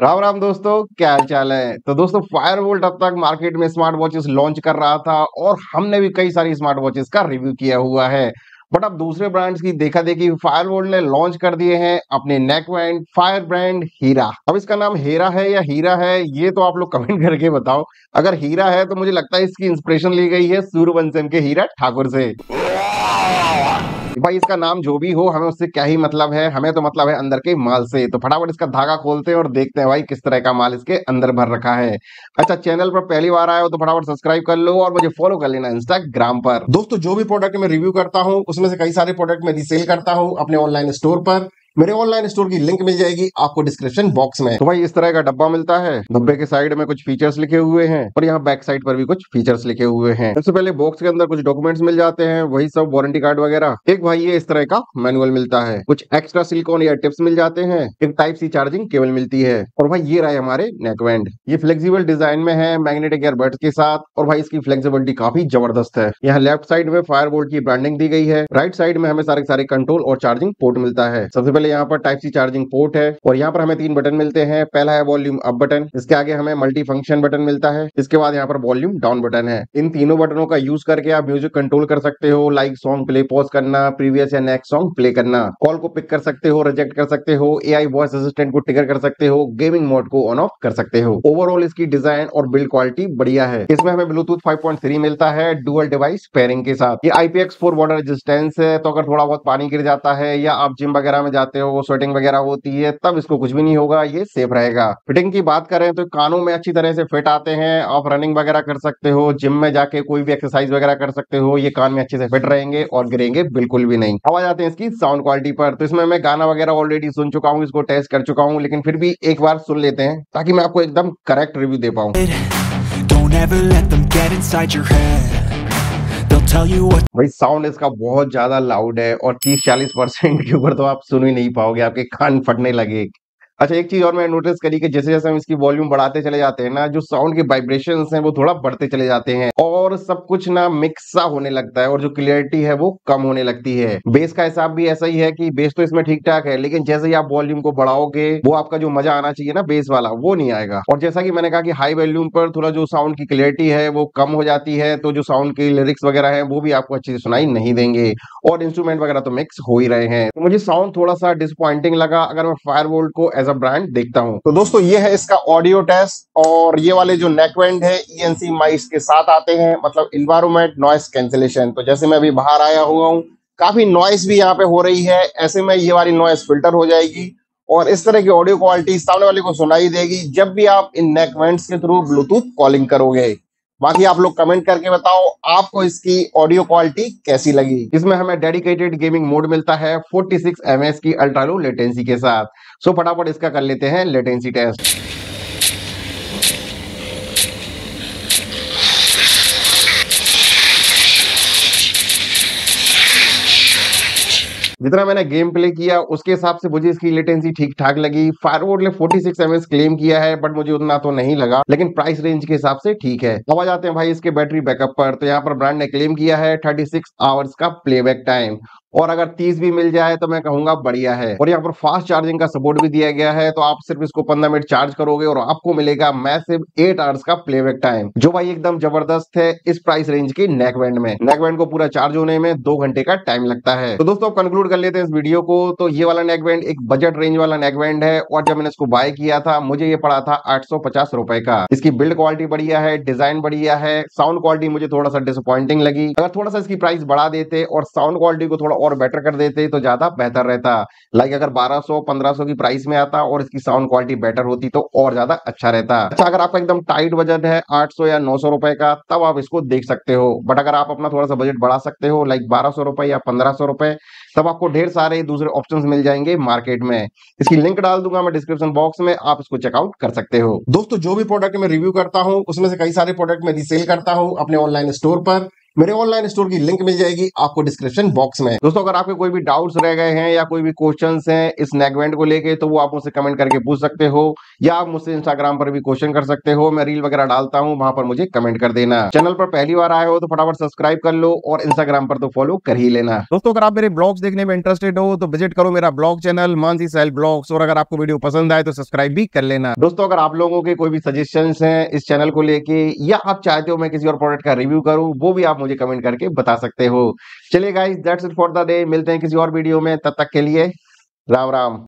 राम राम दोस्तों, क्या हाल चाल है। तो दोस्तों, फायरबोल्ट अब तक मार्केट में स्मार्ट वॉचेस लॉन्च कर रहा था और हमने भी कई सारी स्मार्ट वॉचेस का रिव्यू किया हुआ है। बट अब दूसरे ब्रांड्स की देखा देखी फायरबोल्ट ने लॉन्च कर दिए हैं अपने नेकबैंड फायर ब्रांड हीरा। अब इसका नाम हीरा है या हीरा है, ये तो आप लोग कमेंट करके बताओ। अगर हीरा है तो मुझे लगता है इसकी इंस्पिरेशन ली गई है सूर्यवंशम के हीरा ठाकुर से। भाई, इसका नाम जो भी हो, हमें उससे क्या ही मतलब है, हमें तो मतलब है अंदर के माल से। तो फटाफट इसका धागा खोलते हैं और देखते हैं भाई किस तरह का माल इसके अंदर भर रखा है। अच्छा, चैनल पर पहली बार आए हो तो फटाफट सब्सक्राइब कर लो और मुझे फॉलो कर लेना इंस्टाग्राम पर। दोस्तों, जो भी प्रोडक्ट मैं रिव्यू करता हूँ उसमें से कई सारे प्रोडक्ट मैं रीसेल करता हूँ अपने ऑनलाइन स्टोर पर। मेरे ऑनलाइन स्टोर की लिंक मिल जाएगी आपको डिस्क्रिप्शन बॉक्स में। तो भाई, इस तरह का डब्बा मिलता है। डब्बे के साइड में कुछ फीचर्स लिखे हुए हैं और यहाँ बैक साइड पर भी कुछ फीचर्स लिखे हुए हैं। सबसे पहले बॉक्स के अंदर कुछ डॉक्यूमेंट्स मिल जाते हैं, वही सब वारंटी कार्ड वगैरह। एक भाई ये इस तरह का मैनुअल मिलता है, कुछ एक्स्ट्रा सिलिकॉन या टिप्स मिल जाते हैं, एक टाइप सी चार्जिंग केबल मिलती है। और भाई ये रहा हमारे नेकबैंड, ये फ्लेक्सिबल डिजाइन में है मैग्नेटिक एयरबड्स के साथ। और भाई इसकी फ्लेक्सिबिलिटी काफी जबरदस्त है। यहाँ लेफ्ट साइड में फायरबोल्ट की ब्रांडिंग दी गई है, राइट साइड में हमें सारे सारे कंट्रोल और चार्जिंग पोर्ट मिलता है। सबसे यहाँ पर टाइप सी चार्जिंग पोर्ट है और यहाँ पर हमें तीन बटन मिलते हैं। पहला है वॉल्यूम अप बटन, इसके आगे हमें मल्टी फंक्शन बटन मिलता है, इसके बाद यहाँ पर वॉल्यूम डाउन बटन है। इन तीनों बटनों का यूज करके आप म्यूजिक कंट्रोल कर सकते हो, लाइक सॉन्ग प्ले पॉज करना, प्रीवियस या नेक्स्ट सॉन्ग प्ले करना, कॉल को पिक कर सकते हो, रिजेक्ट कर सकते हो, एआई वॉइस असिस्टेंट को ट्रिगर कर सकते हो, गेमिंग मोड को ऑन ऑफ कर सकते हो। ओवरऑल इसकी डिजाइन और बिल्ड क्वालिटी बढ़िया है। इसमें हमें ब्लूटूथ 5.3 मिलता है डुअल डिवाइस पेयरिंग के साथ। ये IPX4 वाटर रेजिस्टेंस है, तो अगर थोड़ा बहुत पानी गिर जाता है या आप जिम वगैरह में जाते हो, वो स्वेटिंग वगैरह होती है, तब इसको कुछ भी नहीं होगा, ये सेफ रहेगा। फिटिंग की बात करें तो कानों में अच्छी तरह से फिट आते हैं। आप रनिंग वगैरह कर सकते हो, जिम में जाके कोई भी एक्सरसाइज वगैरह कर सकते हो, ये कान में अच्छे से फिट रहेंगे और गिरेंगे बिल्कुल भी नहीं। अब आ जाते हैं इसकी साउंड क्वालिटी पर। तो इसमें मैं गाना वगैरह ऑलरेडी सुन चुका हूँ, इसको टेस्ट कर चुका हूँ, लेकिन फिर भी एक बार सुन लेते हैं ताकि मैं आपको एकदम करेक्ट रिव्यू दे पाऊँ। भाई साउंड इसका बहुत ज्यादा लाउड है और 30-40% के ऊपर तो आप सुन ही नहीं पाओगे, आपके कान फटने लगे। अच्छा, एक चीज और मैं नोटिस करी कि जैसे जैसे हम इसकी वॉल्यूम बढ़ाते चले जाते हैं ना, जो साउंड के वाइब्रेशंस हैं वो थोड़ा बढ़ते चले जाते हैं और सब कुछ ना मिक्स सा होने लगता है और जो क्लियरिटी है वो कम होने लगती है। बेस का हिसाब भी ऐसा ही है कि बेस तो इसमें ठीक ठाक है, लेकिन जैसे ही आप वॉल्यूम को बढ़ाओगे वो आपका जो मजा आना चाहिए ना बेस वाला, वो नहीं आएगा। और जैसा कि मैंने कहा कि हाई वॉल्यूम पर थोड़ा जो साउंड की क्लियरिटी है वो कम हो जाती है, तो जो साउंड की लिरिक्स वगैरह है वो भी आपको अच्छे से सुनाई नहीं देंगे और इंस्ट्रूमेंट वगैरह तो मिक्स हो ही रहे हैं। तो मुझे साउंड थोड़ा सा डिसअपॉइंटिंग लगा अगर मैं फायरबोल्ट को एज अ ब्रांड देखता हूं। तो दोस्तों, ये है इसका ऑडियो टेस्ट। और ये वाले जो नेकबैंड है ENC माइक्स के साथ आते हैं, मतलब एनवायरमेंट नॉइस कैंसिलेशन। तो जैसे मैं अभी बाहर आया हुआ हूँ, काफी नॉइस भी यहाँ पे हो रही है, ऐसे में ये वाली नॉइस फिल्टर हो जाएगी और इस तरह की ऑडियो क्वालिटी सामने वाले को सुनाई देगी जब भी आप इन नेकबैंड्स के थ्रू ब्लूटूथ कॉलिंग करोगे। बाकी आप लोग कमेंट करके बताओ आपको इसकी ऑडियो क्वालिटी कैसी लगी। इसमें हमें डेडिकेटेड गेमिंग मोड मिलता है 46 ms की अल्ट्रा लो लेटेंसी के साथ। सो फटाफट इसका कर लेते हैं लेटेंसी टेस्ट। जितना मैंने गेम प्ले किया उसके हिसाब से मुझे इसकी लेटेंसी ठीक ठाक लगी। फायरबोल्ट ने 46 ms क्लेम किया है, बट मुझे उतना तो नहीं लगा, लेकिन प्राइस रेंज के हिसाब से ठीक है। अब आ जाते हैं भाई इसके बैटरी बैकअप पर। तो यहाँ पर ब्रांड ने क्लेम किया है 36 आवर्स का प्लेबैक टाइम, और अगर 30 भी मिल जाए तो मैं कहूंगा बढ़िया है। और यहाँ पर फास्ट चार्जिंग का सपोर्ट भी दिया गया है, तो आप सिर्फ इसको 15 मिनट चार्ज करोगे और आपको मिलेगा मैसिव 8 आवर्स का प्लेबैक टाइम, जो भाई एकदम जबरदस्त है इस प्राइस रेंज के नेकबैंड में। नेकबैंड को पूरा चार्ज होने में 2 घंटे का टाइम लगता है। तो दोस्तों, कंक्लूड कर लेते हैं इस वीडियो को। तो ये वाला नेकबैंड एक बजट रेंज वाला नेकबैंड है और जब मैंने इसको बाय किया था मुझे ये पड़ा था 850 रुपए का। इसकी बिल्ड क्वालिटी बढ़िया है, डिजाइन बढ़िया है, साउंड क्वालिटी मुझे थोड़ा सा डिसअपॉइंटिंग लगी। अगर थोड़ा सा इसकी प्राइस बढ़ा देते और साउंड क्वालिटी को थोड़ा और बेटर कर देते तो ज्यादा बेहतर रहता। लाइक अगर 1200-1500 की प्राइस में आता और इसकी साउंड क्वालिटी बेटर होती तो और ज्यादा अच्छा रहता। अच्छा, अगर आपका एकदम टाइट बजट है 800 या 900 रुपए का, तब आप इसको देख सकते हो। बट अगर आप अपना थोड़ा सा बजट बढ़ा सकते हो, लाइक 1200 रुपए या 1500 रुपए, तब आपको ढेर सारे दूसरे ऑप्शंस मिल जाएंगे मार्केट में। इसकी लिंक डाल दूंगा मैं डिस्क्रिप्शन बॉक्स में, आप इसको चेकआउट कर सकते हो। दोस्तों, जो भी प्रोडक्ट मैं रिव्यू करता हूँ उसमें से कई सारे प्रोडक्ट मैं रीसेल करता हूँ अपने ऑनलाइन स्टोर पर। मेरे ऑनलाइन स्टोर की लिंक मिल जाएगी आपको डिस्क्रिप्शन बॉक्स में। दोस्तों अगर आपके कोई भी डाउट्स रह गए हैं या कोई भी क्वेश्चंस हैं इस नेक इवेंट को लेके तो वो आप मुझसे कमेंट करके पूछ सकते हो, या आप मुझसे इंस्टाग्राम पर भी क्वेश्चन कर सकते हो, मैं रील वगैरह डालता हूँ, वहां पर मुझे कमेंट कर देना। चैनल पर पहली बार आए हो तो फटाफट सब्सक्राइब कर लो और इंस्टाग्राम पर तो फॉलो कर ही लेना। दोस्तों अगर आप मेरे ब्लॉग्स देखने में इंटरेस्टेड हो तो विजिट करो मेरा blog channel Mansi cell blogs, और अगर आपको वीडियो पसंद आए तो सब्सक्राइब भी कर लेना। दोस्तों अगर आप लोगों के कोई भी सजेशन है इस चैनल को लेके, या आप चाहते हो मैं किसी और प्रोडक्ट का रिव्यू करूँ, वो भी आप मुझे कमेंट करके बता सकते हो। चलिए guys that's it for the day, मिलते हैं किसी और वीडियो में, तब तक के लिए राम राम।